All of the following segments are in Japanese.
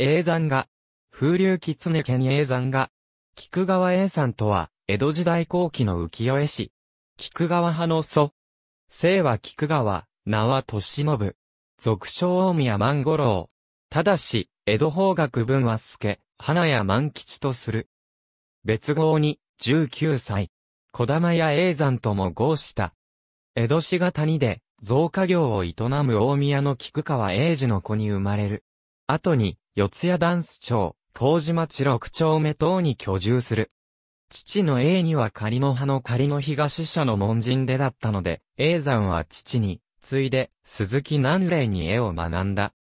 永山画。風流狐家に永山画。菊川永山とは、江戸時代後期の浮世絵師。菊川派の祖。姓は菊川、名は利伸。俗称大宮万五郎。ただし、江戸方角分は助、花屋万吉とする。別号に、19歳。小玉や永山とも号した。江戸市方にで、造花業を営む大宮の菊川永次の子に生まれる。後に、四谷箪笥町、麹町六丁目等に居住する。父の永には仮の派の仮の東社の門人出だったので、永山は父に、次いで、鈴木南嶺に絵を学んだ。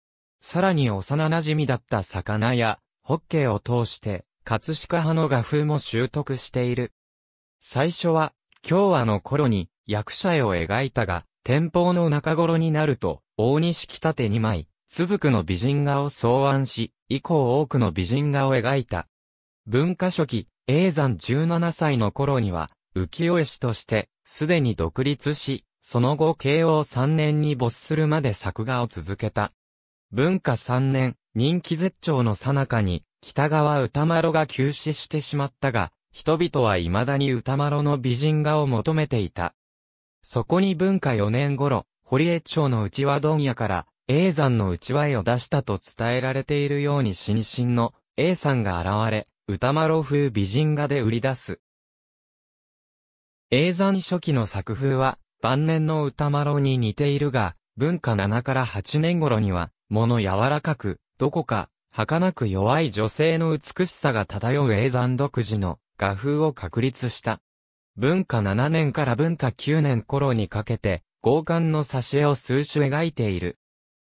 さらに幼馴染だった魚や、ホッケーを通して、葛飾派の画風も習得している。最初は、京和の頃に、役者絵を描いたが、天保の中頃になると、大西北手二枚、雫の美人画を草案し、以降多くの美人画を描いた。文化初期、永山17歳の頃には、浮世絵師として、すでに独立し、その後慶応3年に没するまで作画を続けた。文化3年、人気絶頂の最中に、北川歌麿が急死してしまったが、人々は未だに歌麿の美人画を求めていた。そこに文化4年頃、堀江町のうちわ問屋から、永山のうちわ絵を出したと伝えられているように新進の永さんが現れ、歌麿風美人画で売り出す。永山初期の作風は、晩年の歌麿に似ているが、文化7から8年頃には、物柔らかく、どこか、儚く弱い女性の美しさが漂う永山独自の画風を確立した。文化7年から文化9年頃にかけて、豪華の挿絵を数種描いている。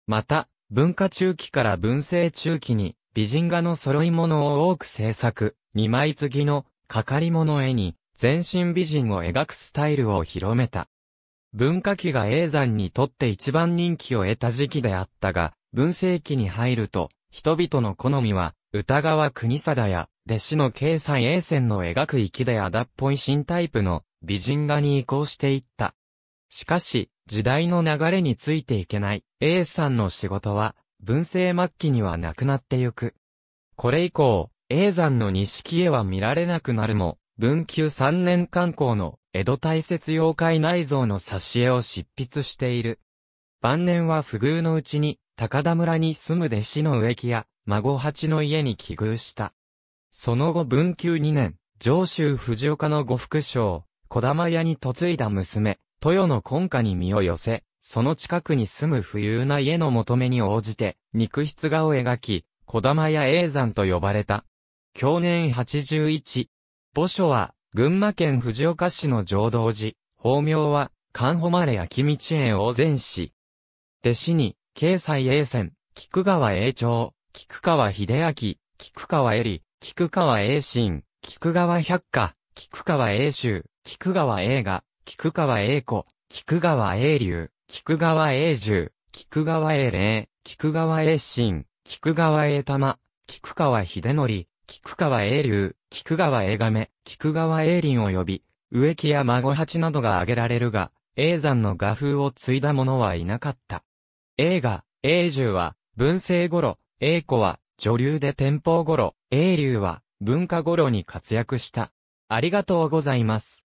また、文化中期から文政中期に、美人画の揃い物を多く制作、二枚継ぎの、かかり物絵に、全身美人を描くスタイルを広めた。文化期が永山にとって一番人気を得た時期であったが、文政期に入ると、人々の好みは、歌川国貞や、弟子の経済永泉の描く粋で艶っぽい新タイプの美人画に移行していった。しかし、時代の流れについていけない永さんの仕事は、文政末期にはなくなってゆく。これ以降、永山の錦絵は見られなくなるも、文久3年刊行の江戸大雪妖怪内蔵の挿絵を執筆している。晩年は不遇のうちに、高田村に住む弟子の植木や、孫八の家に寄寓した。その後文久2年、上州藤岡の呉服商、小玉屋に嫁いだ娘、豊の婚家に身を寄せ、その近くに住む富裕な家の求めに応じて、肉筆画を描き、小玉屋永山と呼ばれた。享年81。墓所は、群馬県藤岡市の浄土寺、法名は、観誉やき道園大禅師。弟子に、経済永泉、菊川永長、菊川秀明、菊川恵里、菊川永信、菊川百花、菊川永秀、菊川永雅、菊川永子、菊川永龍、菊川永十、菊川永霊、菊川永信、菊川永玉、菊川秀則、菊川永龍、菊川永亀、菊川永林及び、植木や孫八などが挙げられるが、永山の画風を継いだ者はいなかった。永雅、永十は、文政頃、永子は、女流で天保頃、永龍は文化頃に活躍した。ありがとうございます。